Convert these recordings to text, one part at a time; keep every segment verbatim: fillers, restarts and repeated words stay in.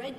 Red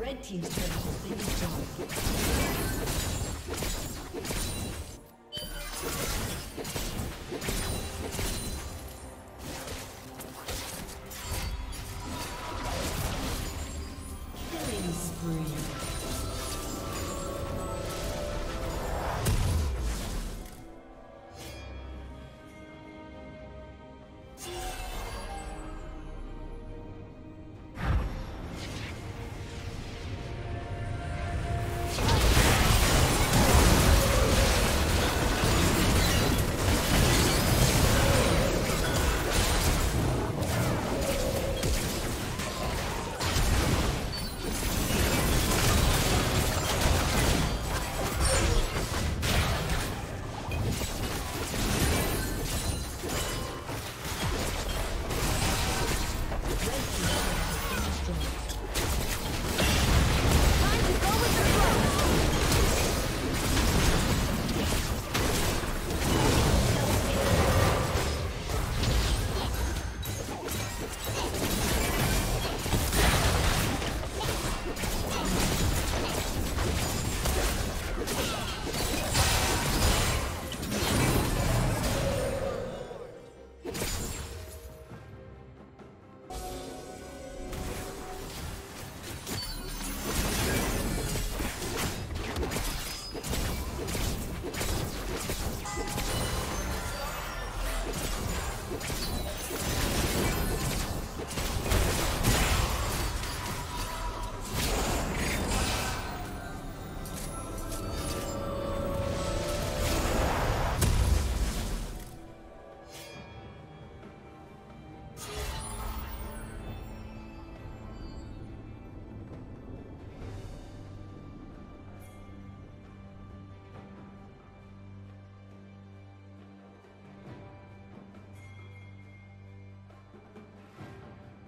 Red Team's turret has been destroyed. Killing spree.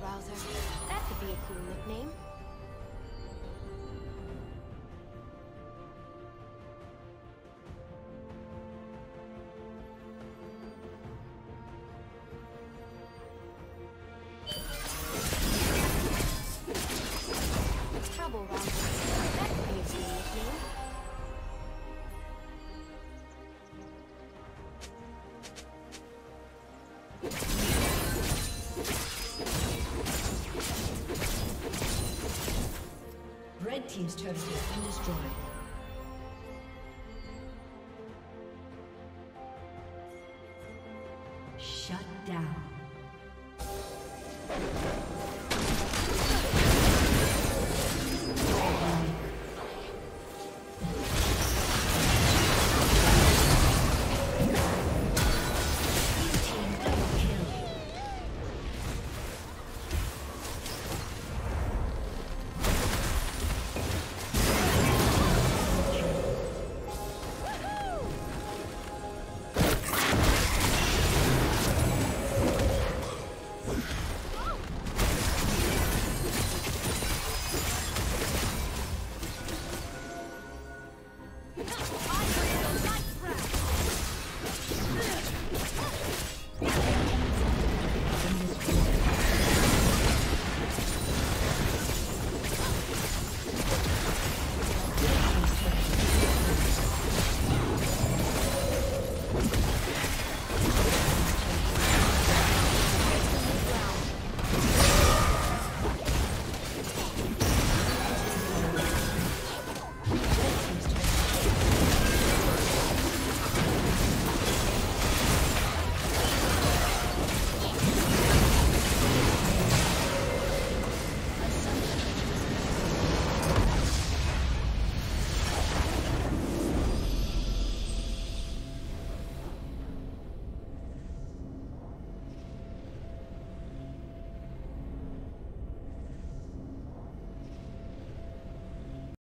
Rouser. That could be a cool nickname. Trouble Rouser. That could be a cool nickname. Team's turret has been destroyed.